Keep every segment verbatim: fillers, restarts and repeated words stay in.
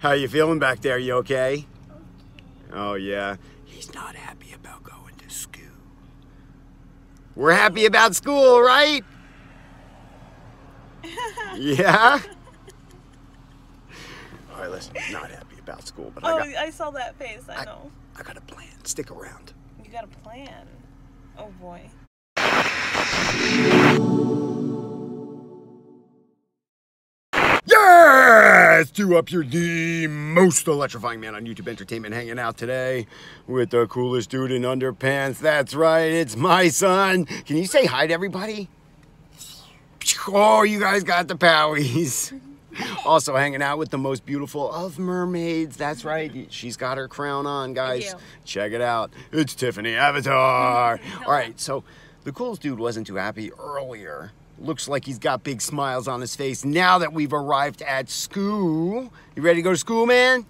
How you feeling back there? You okay? Okay? Oh, yeah. He's not happy about going to school. We're happy about school, right? Yeah? All right, listen, not happy about school, but oh, I got... Oh, I saw that face, I, I know. I got a plan. Stick around. You got a plan? Oh, boy. Yes! Two Up, you're the most electrifying man on YouTube Entertainment, hanging out today with the coolest dude in underpants. That's right, it's my son. Can you say hi to everybody? Oh, you guys got the powies. Also hanging out with the most beautiful of mermaids. That's right, she's got her crown on, guys. Check it out. It's Tiffany Avatar. All right, so the coolest dude wasn't too happy earlier. Looks like he's got big smiles on his face now that we've arrived at school. You ready to go to school, man?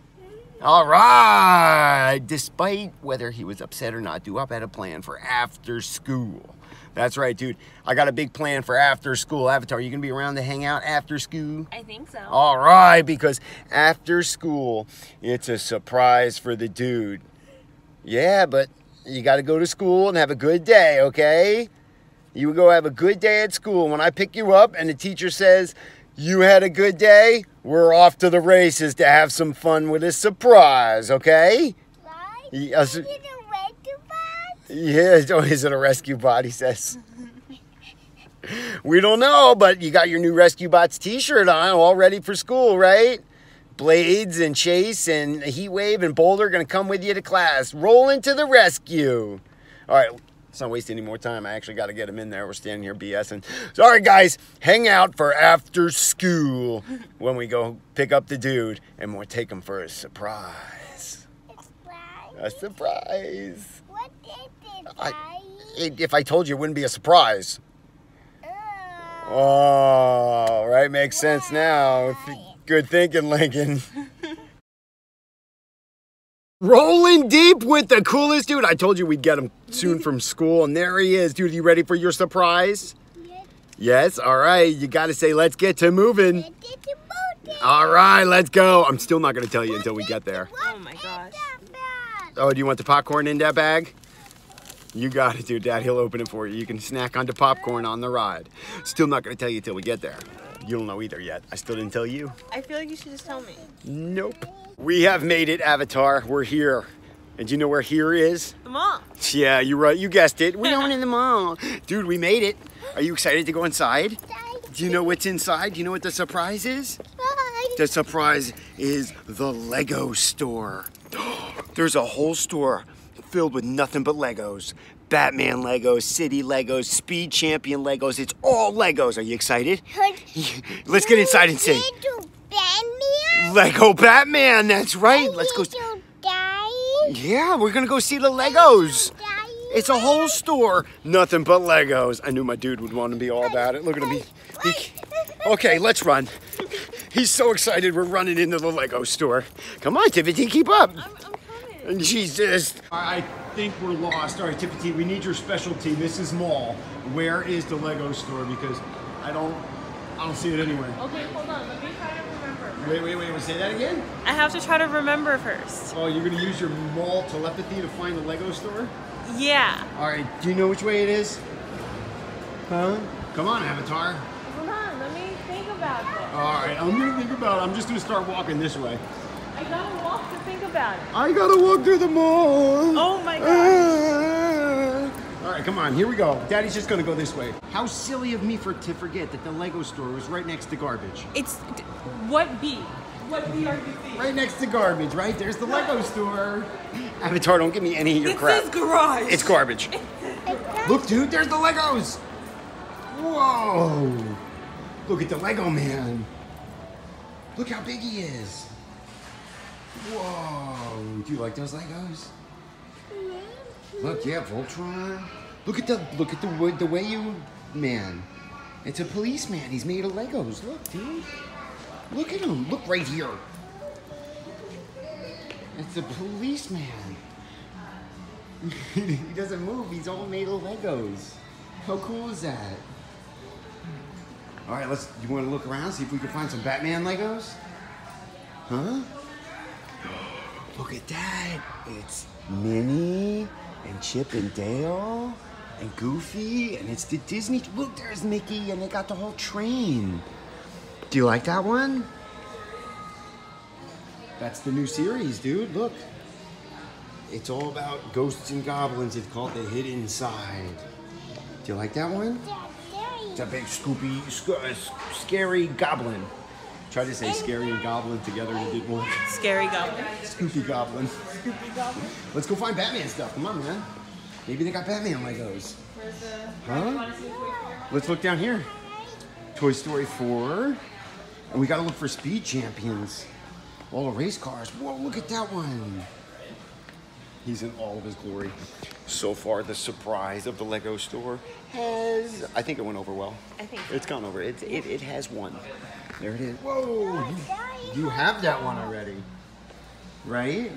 All right. Despite whether he was upset or not, Duhop had a plan for after school. That's right, dude. I got a big plan for after school. Avatar, you gonna be around to hang out after school? I think so. All right, because after school, it's a surprise for the dude. Yeah, but you gotta go to school and have a good day, okay? You go have a good day at school. When I pick you up and the teacher says, you had a good day, we're off to the races to have some fun with a surprise, okay? Right? Yeah, is it a rescue bot? Yeah, is it a rescue bot, he says. We don't know, but you got your new Rescue Bots t-shirt on, all ready for school, right? Blades and Chase and Heat Wave and Boulder are going to come with you to class. Roll into the rescue. All right, let's not waste any more time. I actually got to get him in there. We're standing here BSing. Sorry, guys. Hang out for after school when we go pick up the dude, and we'll take him for a surprise. A surprise? A surprise. What is it, I, it, if I told you, it wouldn't be a surprise. Oh, oh right. Makes Why? sense now. Good thinking, Lincoln. Rolling deep with the coolest dude. I told you we'd get him soon from school, and there he is. Dude, you ready for your surprise? Yes. Yes? All right. You got to say, let's get to moving. Let's get to moving. All right, let's go. I'm still not going to tell you until we get there. Oh, my gosh. Oh, do you want the popcorn in that bag? You got it, dude. Dad, he'll open it for you. You can snack onto popcorn on the ride. Still not going to tell you until we get there. You don't know either yet. I still didn't tell you. I feel like you should just tell me. Nope. We have made it, Avatar. We're here. And do you know where here is? The mall. Yeah, you're right. You guessed it. We're going in the mall. Dude, we made it. Are you excited to go inside? Do you know what's inside? Do you know what the surprise is? Bye. The surprise is the Lego store. There's a whole store filled with nothing but Legos. Batman Legos, City Legos, Speed Champion Legos. It's all Legos. Are you excited? Let's get inside and see. Lego Batman? Lego Batman, that's right. Let's go. Yeah, we're going to go see the Legos. It's a whole store. Nothing but Legos. I knew my dude would want to be all about it. Look at him. He, he, okay, let's run. He's so excited we're running into the Lego store. Come on, Tiffany, keep up. Jesus. I think we're lost. All right, Tiffany, we need your specialty. This is mall. Where is the Lego store? Because I don't, I don't see it anywhere. Okay, hold on. Let me try to remember. Wait, wait, wait. We'll say that again? I have to try to remember first. Oh, you're going to use your mall telepathy to find the Lego store? Yeah. All right. Do you know which way it is? Huh? Come on, Avatar. Come on. Let me think about it. All right. I'm going to think about it. I'm just going to start walking this way. I gotta walk to think about it. I gotta walk through the mall. Oh my gosh. Ah. All right, come on, here we go. Daddy's just gonna go this way. How silly of me for to forget that the Lego store was right next to garbage. It's, what B? What B are you thinking? Right next to garbage, right? There's the Lego store. Avatar, don't give me any of your crap. It says garage. It's garbage. Look, dude, there's the Legos. Whoa. Look at the Lego man. Look how big he is. Whoa! Do you like those Legos? Look, yeah, Voltron. Look at the look at the wood. The way you man, it's a policeman. He's made of Legos. Look, dude. Look at him. Look right here. It's a policeman. He doesn't move. He's all made of Legos. How cool is that? All right, let's. You want to look around, see if we can find some Batman Legos? Huh? Look at that. It's Minnie and Chip and Dale and Goofy, and it's the Disney. Look, there's Mickey, and they got the whole train. Do you like that one? That's the new series, dude. Look. It's all about ghosts and goblins. It's called The Hidden Side. Do you like that one? Yeah, scary. It's a big scoopy, sc uh, scary goblin. Try to say scary and goblin together to get more. Scary goblin. Scoopy goblin. Scoopy goblin. Let's go find Batman stuff. Come on, man. Maybe they got Batman Legos. Where's the... Huh? Let's look down here. Toy Story four. And we gotta look for Speed Champions. All the race cars. Whoa, look at that one. He's in all of his glory. So far, the surprise of the Lego store has... I think it went over well. I think so. It's gone over. It, it, it has won. There it is. Whoa! You have that one already. Right?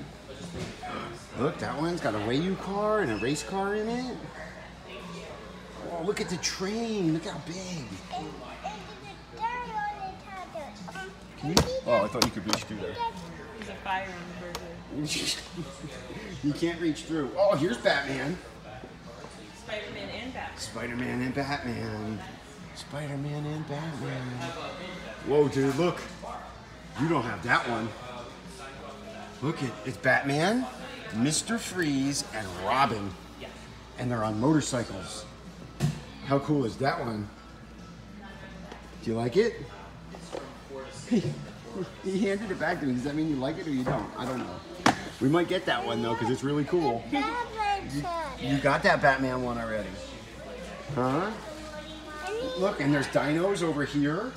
Look, that one's got a Wayu car and a race car in it. Oh, look at the train. Look how big. Oh, I thought you could reach through there. There's a fire in the burger. You can't reach through. Oh, here's Batman. Spider-Man and Batman. Spider-Man and Batman. Spider-Man and Batman. Whoa, dude, look. You don't have that one. Look, it, it's Batman, Mister Freeze, and Robin. And they're on motorcycles. How cool is that one? Do you like it? He handed it back to me. Does that mean you like it or you don't? I don't know. We might get that one, though, because it's really cool. You, you got that Batman one already. Huh? Look, and there's dinos over here.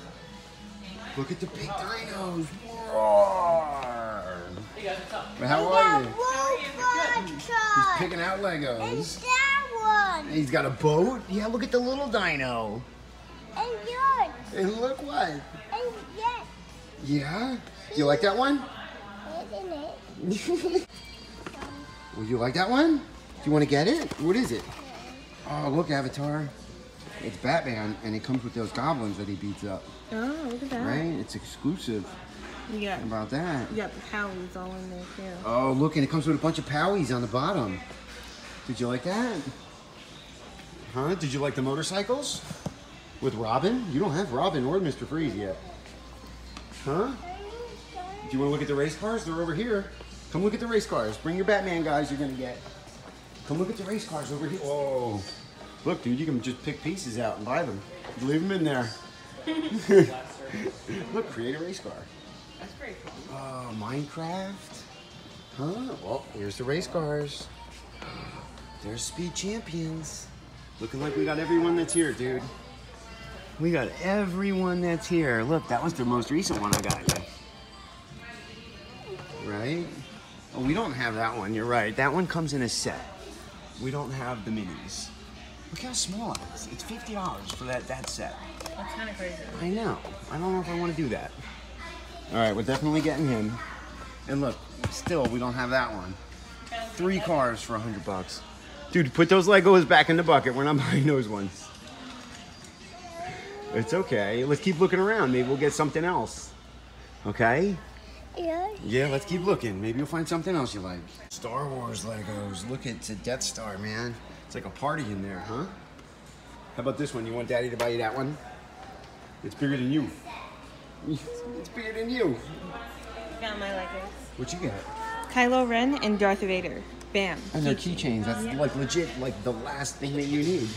Look at the big dinos. Roar. But how are you? He's picking out Legos. It's that one. He's got a boat. Yeah, look at the little dino. And yours. And look what? And yes. Yeah? You like that one? Isn't it? Well, you like that one? Do you want to get it? What is it? Oh, look, Avatar. It's Batman, and it comes with those goblins that he beats up. Oh, look at that. Right? It's exclusive. Yeah. About that. You got the powies all in there, too. Oh, look, and it comes with a bunch of powies on the bottom. Did you like that? Huh? Did you like the motorcycles? With Robin? You don't have Robin or Mister Freeze yet. Huh? Do you want to look at the race cars? They're over here. Come look at the race cars. Bring your Batman guys you're going to get. Come look at the race cars over here. Whoa. Look, dude, you can just pick pieces out and buy them. Leave them in there. Look, create a race car. That's pretty cool. Oh, Minecraft. Huh? Well, here's the race cars. There's Speed Champions. Looking like we got everyone that's here, dude. We got everyone that's here. Look, that was the most recent one I got. Right? Oh, we don't have that one. You're right. That one comes in a set. We don't have the minis. Look how small it is. It's fifty dollars for that, that set. That's kind of crazy. I know. I don't know if I want to do that. All right, we're definitely getting him. And look, still, we don't have that one. Three cars for a hundred bucks. Dude, put those Legos back in the bucket. We're not buying those ones. It's okay. Let's keep looking around. Maybe we'll get something else. Okay? Yeah. Yeah, let's keep looking. Maybe you'll find something else you like. Star Wars Legos. Look, it's a Death Star, man. It's like a party in there, huh? How about this one? You want Daddy to buy you that one? It's bigger than you. It's bigger than you. Got my Legos. What you got? Kylo Ren and Darth Vader. Bam. And they're keychains. That's yeah. like legit, like the last thing that you need.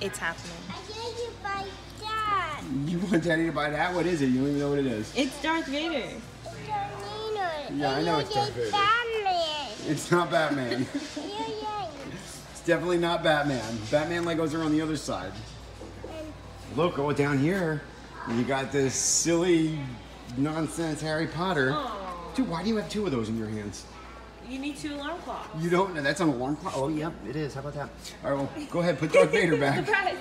It's happening. I gave you buy that. You want Daddy to buy that? What is it? You don't even know what it is. It's Darth Vader. It's Darth Vader. Yeah, I know it's Darth Vader. Batman. It's not Batman. It's definitely not Batman. Batman Legos are on the other side. Look, go down here. You got this silly nonsense Harry Potter. Aww. Dude, why do you have two of those in your hands? You need two alarm clocks. You don't know. That's an alarm clock? Oh, yep, yeah, it is. How about that? All right, well, go ahead. Put Darth Vader back. Surprise.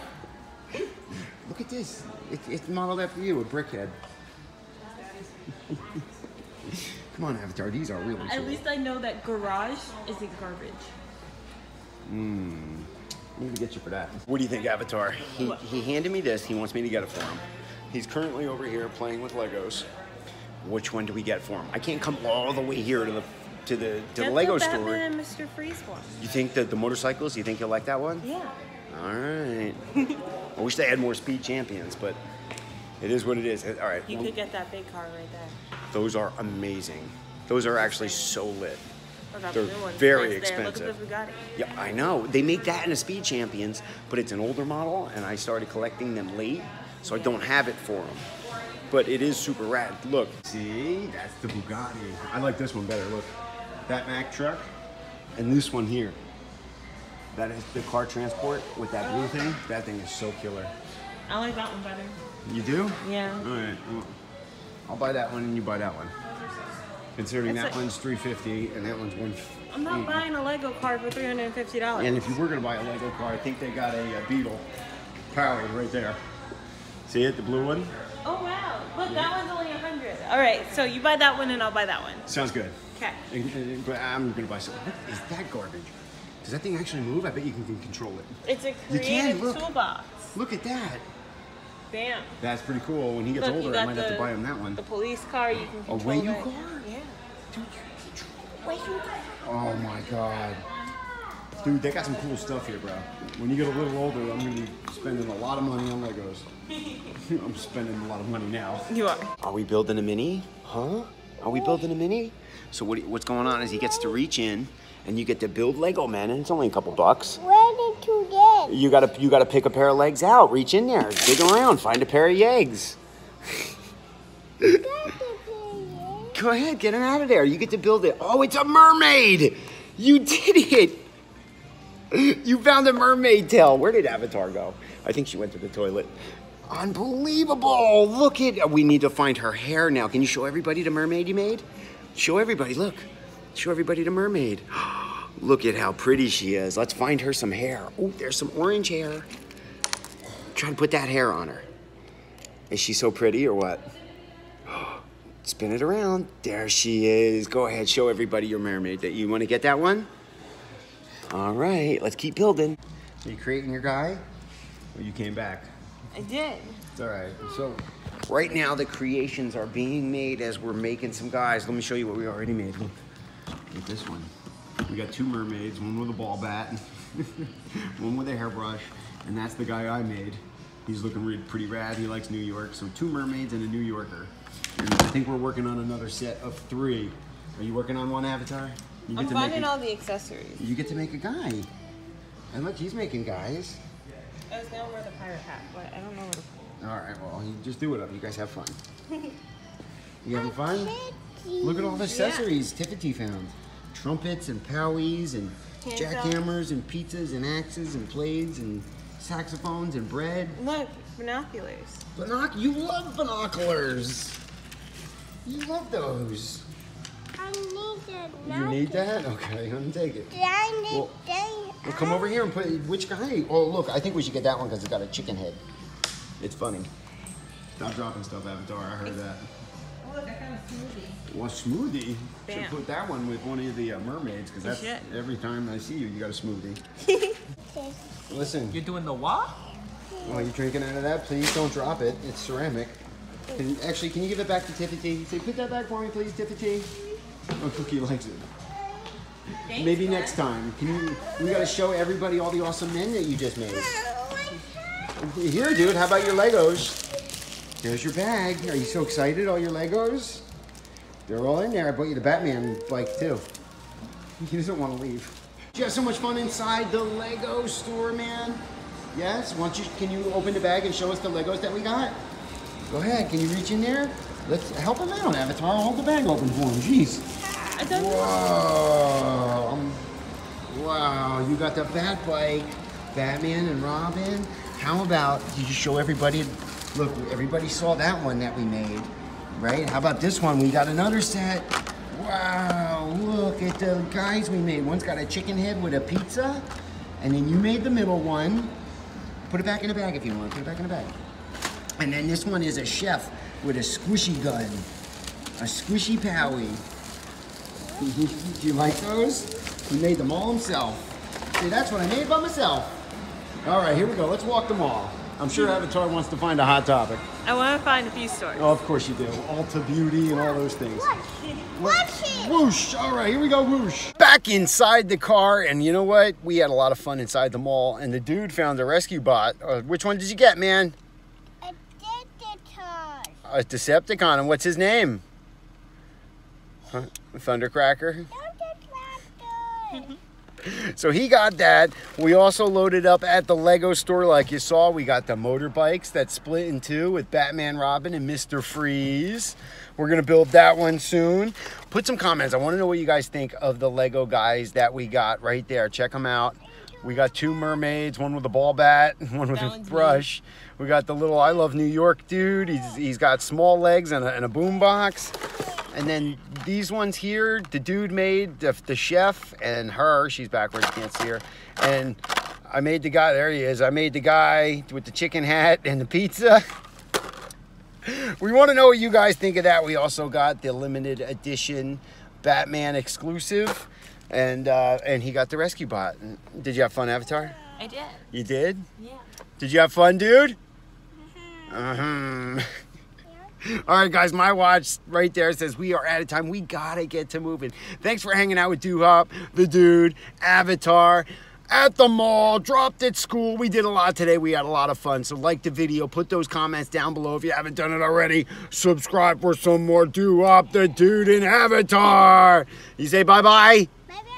Look at this. It, it's modeled after you, a brickhead. Come on, Avatar. These are really cool. At least I know that garage is a garbage. Hmm. I'm going to get you for that. What do you think, Avatar? He, he handed me this. He wants me to get it for him. He's currently over here playing with Legos. Which one do we get for him? I can't come all the way here to the... to the to the Lego store. Batman and Mister Freeze one. You think that the motorcycles? You think you'll like that one? Yeah. All right. I wish they had more Speed Champions, but it is what it is. All right. You well, could get that big car right there. Those are amazing. Those are actually so lit. They're very expensive. Look at the Bugatti. Yeah, I know. They make that in a Speed Champions, but it's an older model, and I started collecting them late, so I don't have it for them. But it is super rad. Look. See, that's the Bugatti. I like this one better. Look, that Mack truck, and this one here. That is the car transport with that blue thing. That thing is so killer. I like that one better. You do? Yeah. All right. Well, I'll buy that one, and you buy that one. Considering it's that like, one's three fifty and that one's one. I'm not buying a Lego car for three hundred fifty dollars. And if you were gonna buy a Lego car, I think they got a, a Beetle powered right there. See it, the blue one? Oh wow! Look, yeah. That one's only one hundred. All right, so you buy that one and I'll buy that one. Sounds good. Okay. I'm gonna buy something. What is that garbage? Does that thing actually move? I bet you can, can control it. It's a creative look, toolbox. Look at that. Bam. That's pretty cool. When he gets look, older, I might the, have to buy him that one. The police car, you can control. A way you it. Car? Dude, oh my god. Dude, they got some cool stuff here, bro. When you get a little older, I'm going to be spending a lot of money on Legos. I'm spending a lot of money now. You are. Are we building a mini? Huh? Are we building a mini? So what, what's going on is he gets to reach in and you get to build Lego, man. And it's only a couple bucks. Where did you get? You got to you got to pick a pair of legs out. Reach in there. Dig around. Find a pair of eggs. Go ahead, get him out of there. You get to build it. Oh, it's a mermaid. You did it. You found a mermaid tail. Where did Avatar go? I think she went to the toilet. Unbelievable. Look at, we need to find her hair now. Can you show everybody the mermaid you made? Show everybody, look. Show everybody the mermaid. Look at how pretty she is. Let's find her some hair. Oh, there's some orange hair. Try to put that hair on her. Is she so pretty or what? Spin it around. There she is. Go ahead, show everybody your mermaid. That you want to get that one? All right, let's keep building. Are you creating your guy? Well, you came back. I did. It's all right. So right now the creations are being made as we're making some guys. Let me show you what we already made. Look at this one. We got two mermaids, one with a ball bat, one with a hairbrush, and that's the guy I made. He's looking really pretty rad. He likes New York. So two mermaids and a New Yorker. And I think we're working on another set of three. Are you working on one, Avatar? You get I'm to finding make a, all the accessories. You get to make a guy. And look, he's making guys. I was going to wear the pirate hat, but I don't know where to put it. All right, well, you just do it up. You guys have fun. You having fun? Look at all the accessories yeah. Tiffany found. Trumpets and powies and hands jackhammers up. And pizzas and axes and blades and saxophones and bread. Look, binoculars. Binoc you love binoculars. You love those. I need that. You need that? Okay, I'm gonna take it. I need well, that. Well, come over here and put which guy? Oh, look, I think we should get that one because it's got a chicken head. It's funny. Stop dropping stuff, Avatar. I heard that. Oh, look, I found a smoothie. Well, smoothie? Bam. Should put that one with one of the uh, mermaids because that's should. Every time I see you, you got a smoothie. Listen. You're doing the what? Well, you're drinking out of that. Please don't drop it. It's ceramic. Can, actually, can you give it back to Tiffany? Say, put that back for me, please, Tiffany. Oh, Cookie likes it. Thanks, maybe man. Next time. Can you? We gotta show everybody all the awesome men that you just made. Here, dude. How about your Legos? There's your bag. Are you so excited? All your Legos? They're all in there. I bought you the Batman bike too. He doesn't want to leave. Did you have so much fun inside the Lego store, man? Yes. Why don't you? Can you open the bag and show us the Legos that we got? Go ahead, can you reach in there? Let's help him out, Avatar. Hold the bag open for him, jeez. Whoa. Um, wow, you got the Bat Bike, Batman and Robin. How about, did you show everybody, look, everybody saw that one that we made, right? How about this one? We got another set. Wow, look at the guys we made. One's got a chicken head with a pizza, and then you made the middle one. Put it back in the bag if you want, put it back in the bag. And then this one is a chef with a squishy gun, a squishy powie. Do you like those? He made them all himself. See, that's what I made by myself. All right, here we go. Let's walk them all. I'm sure Avatar wants to find a hot topic. I want to find a few stores. Oh, of course you do. Ulta Beauty and all those things. Whoosh. Whoosh. All right, here we go, whoosh. Back inside the car, and you know what? We had a lot of fun inside the mall, and the dude found a rescue bot. Uh, which one did you get, man? A Decepticon. A Decepticon, and what's his name? Huh? Thundercracker? Thundercracker. So he got that. We also loaded up at the Lego store like you saw. We got the motorbikes that split in two with Batman, Robin, and Mister Freeze. We're going to build that one soon. Put some comments. I want to know what you guys think of the Lego guys that we got right there. Check them out. We got two mermaids, one with a ball bat, one with a brush. We got the little I Love New York dude. He's, he's got small legs and a, and a boom box. And then these ones here, the dude made, the, the chef, and her. She's backwards, can't see her. And I made the guy, there he is. I made the guy with the chicken hat and the pizza. We want to know what you guys think of that. We also got the limited edition Batman exclusive. And uh, and he got the rescue bot. Did you have fun, Avatar? I did. You did? Yeah. Did you have fun, dude? Mm-hmm. Uh-huh. All right, guys, my watch right there says we are out of time. We got to get to moving. Thanks for hanging out with Duhop, the dude, Avatar, at the mall, dropped at school. We did a lot today. We had a lot of fun. So like the video. Put those comments down below if you haven't done it already. Subscribe for some more Duhop, the dude, and Avatar. You say bye-bye? Bye-bye.